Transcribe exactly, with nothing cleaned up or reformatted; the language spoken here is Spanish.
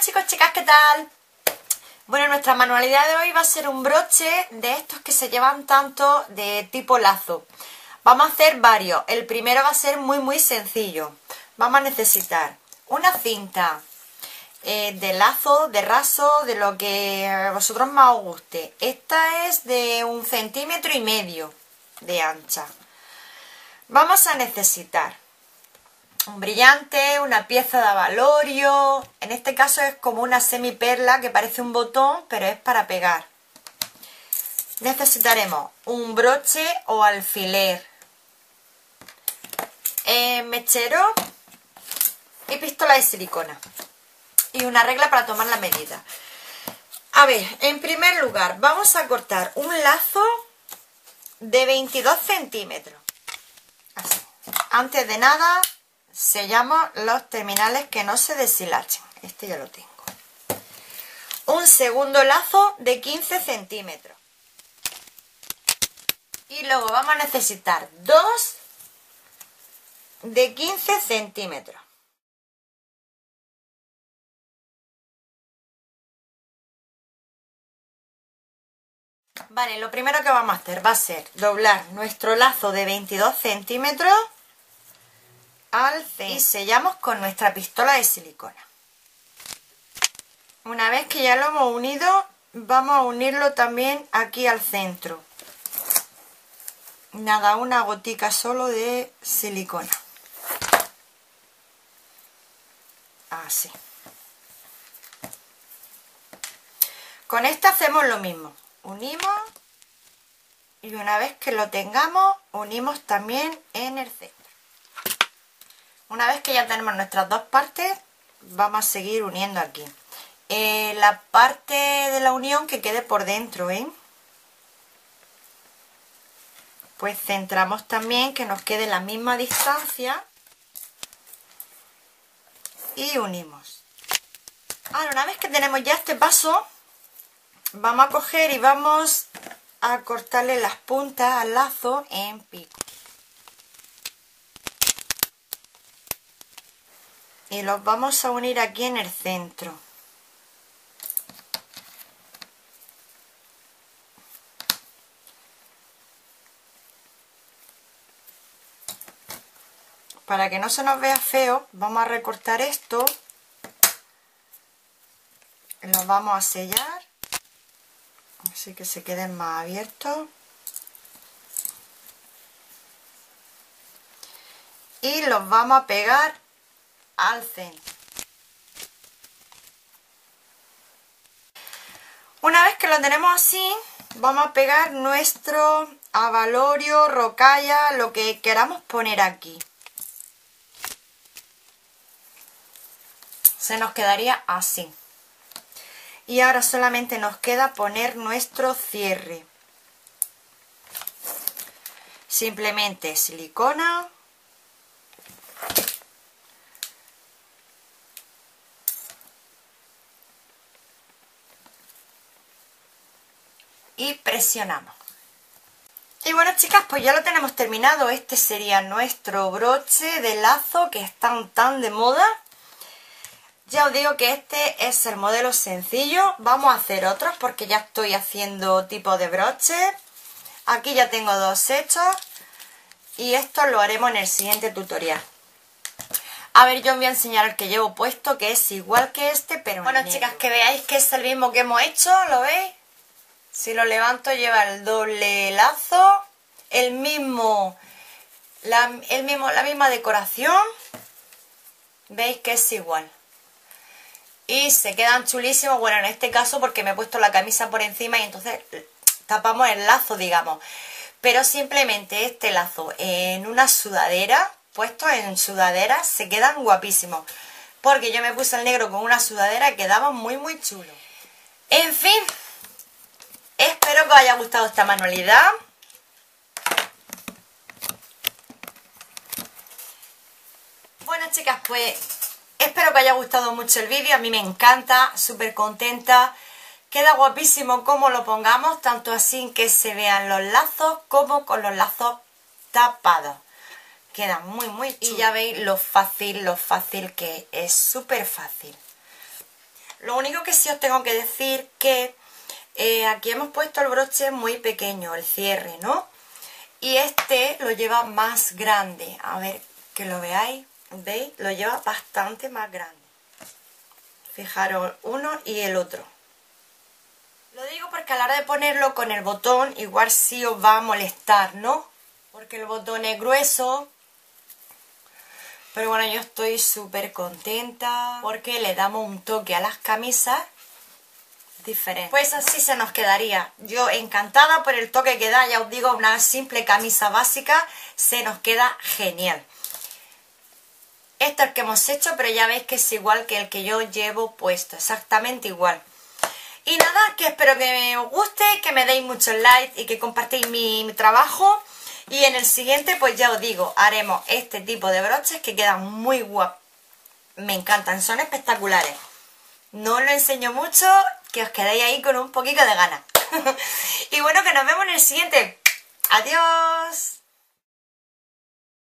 Hola chicos, chicas, ¿qué tal? Bueno, nuestra manualidad de hoy va a ser un broche de estos que se llevan tanto de tipo lazo. Vamos a hacer varios. El primero va a ser muy muy sencillo. Vamos a necesitar una cinta eh, de lazo, de raso, de lo que a vosotros más os guste. Esta es de un centímetro y medio de ancha. Vamos a necesitar un brillante, una pieza de abalorio, en este caso es como una semiperla que parece un botón, pero es para pegar. Necesitaremos un broche o alfiler, eh, mechero y pistola de silicona. Y una regla para tomar la medida. A ver, en primer lugar vamos a cortar un lazo de veintidós centímetros. Así. Antes de nada, sellamos los terminales que no se deshilachen. Este ya lo tengo. Un segundo lazo de quince centímetros. Y luego vamos a necesitar dos de quince centímetros. Vale, lo primero que vamos a hacer va a ser doblar nuestro lazo de veintidós centímetros al centro y sellamos con nuestra pistola de silicona. Una vez que ya lo hemos unido, vamos a unirlo también aquí al centro. Nada, una gotica solo de silicona. Así. Con esta hacemos lo mismo. Unimos y una vez que lo tengamos, unimos también en el centro. Una vez que ya tenemos nuestras dos partes, vamos a seguir uniendo aquí. Eh, la parte de la unión que quede por dentro, ¿eh? Pues centramos también que nos quede la misma distancia y unimos. Ahora, una vez que tenemos ya este paso, vamos a coger y vamos a cortarle las puntas al lazo en pico. Y los vamos a unir aquí en el centro. Para que no se nos vea feo, vamos a recortar esto. Los vamos a sellar. Así que se queden más abiertos. Y los vamos a pegar al centro. Una vez que lo tenemos así, vamos a pegar nuestro abalorio, rocalla, lo que queramos poner aquí. Se nos quedaría así. Y ahora solamente nos queda poner nuestro cierre. Simplemente silicona. Y presionamos. Y bueno, chicas, pues ya lo tenemos terminado. Este sería nuestro broche de lazo que está tan, tan de moda. Ya os digo que este es el modelo sencillo. Vamos a hacer otros porque ya estoy haciendo tipo de broche. Aquí ya tengo dos hechos. Y esto lo haremos en el siguiente tutorial. A ver, yo os voy a enseñar el que llevo puesto, que es igual que este, pero bueno, negro. Chicas, que veáis que es el mismo que hemos hecho. ¿Lo veis? Si lo levanto lleva el doble lazo, el mismo, la, el mismo, la misma decoración, veis que es igual. Y se quedan chulísimos, bueno, en este caso porque me he puesto la camisa por encima y entonces tapamos el lazo, digamos. Pero simplemente este lazo en una sudadera, puesto en sudadera, se quedan guapísimos. Porque yo me puse el negro con una sudadera y quedaba muy muy chulo. En fin. Espero que os haya gustado esta manualidad. Bueno, chicas, pues espero que os haya gustado mucho el vídeo. A mí me encanta, súper contenta. Queda guapísimo como lo pongamos, tanto así que se vean los lazos como con los lazos tapados. Queda muy, muy chulo. Y ya veis lo fácil, lo fácil que es, súper fácil. Lo único que sí os tengo que decir que eh, aquí hemos puesto el broche muy pequeño, el cierre, ¿no? Y este lo lleva más grande. A ver, que lo veáis. ¿Veis? Lo lleva bastante más grande. Fijaros, uno y el otro. Lo digo porque a la hora de ponerlo con el botón, igual sí os va a molestar, ¿no? Porque el botón es grueso. Pero bueno, yo estoy súper contenta porque le damos un toque a las camisas diferente. Pues así se nos quedaría. Yo encantada por el toque que da, ya os digo, una simple camisa básica se nos queda genial. Este es el que hemos hecho, pero ya veis que es igual que el que yo llevo puesto, exactamente igual. Y nada, que espero que os guste, que me deis muchos likes y que compartáis mi, mi trabajo. Y en el siguiente, pues ya os digo, haremos este tipo de broches que quedan muy guapos. Me encantan, son espectaculares. No os lo enseño mucho, que os quedéis ahí con un poquito de ganas. Y bueno, que nos vemos en el siguiente. ¡Adiós!